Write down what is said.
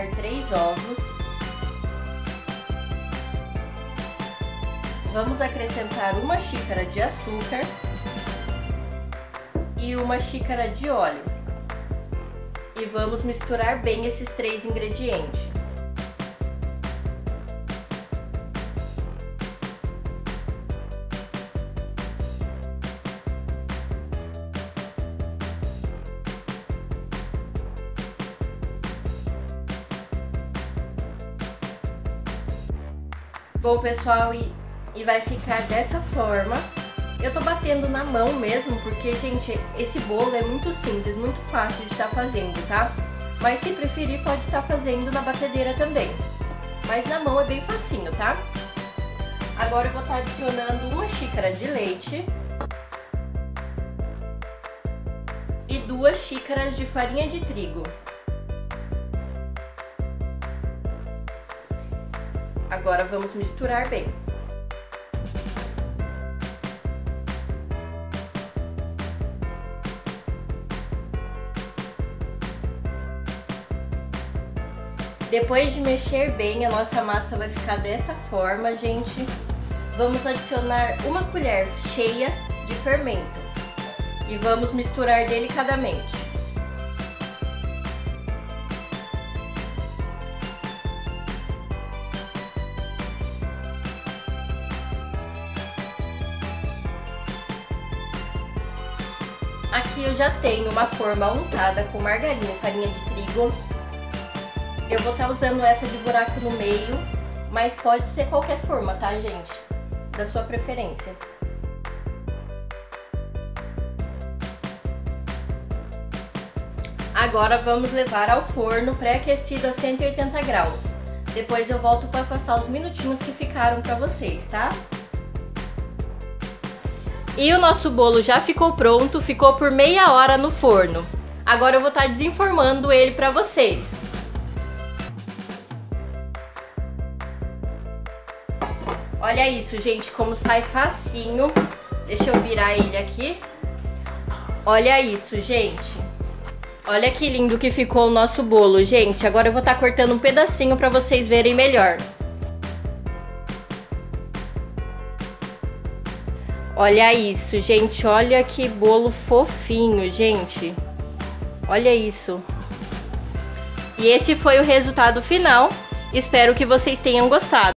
colocar 3 ovos. Vamos acrescentar 1 xícara de açúcar e 1 xícara de óleo. E vamos misturar bem esses 3 ingredientes. Bom, pessoal, e vai ficar dessa forma. Eu tô batendo na mão mesmo, porque, gente, esse bolo é muito simples, muito fácil de estar fazendo, tá? Mas se preferir, pode estar fazendo na batedeira também. Mas na mão é bem facinho, tá? Agora eu vou estar adicionando 1 xícara de leite e 2 xícaras de farinha de trigo. Agora vamos misturar bem. Depois de mexer bem, a nossa massa vai ficar dessa forma, gente. Vamos adicionar 1 colher cheia de fermento e vamos misturar delicadamente. Aqui eu já tenho uma forma untada com margarina e farinha de trigo. Eu vou estar usando essa de buraco no meio, mas pode ser qualquer forma, tá, gente? Da sua preferência. Agora vamos levar ao forno pré-aquecido a 180 graus. Depois eu volto para passar os minutinhos que ficaram para vocês, tá? E o nosso bolo já ficou pronto, ficou por meia hora no forno. Agora eu vou estar desenformando ele para vocês. Olha isso, gente, como sai facinho. Deixa eu virar ele aqui. Olha isso, gente. Olha que lindo que ficou o nosso bolo, gente. Agora eu vou estar cortando um pedacinho para vocês verem melhor. Olha isso, gente. Olha que bolo fofinho, gente. Olha isso. E esse foi o resultado final. Espero que vocês tenham gostado.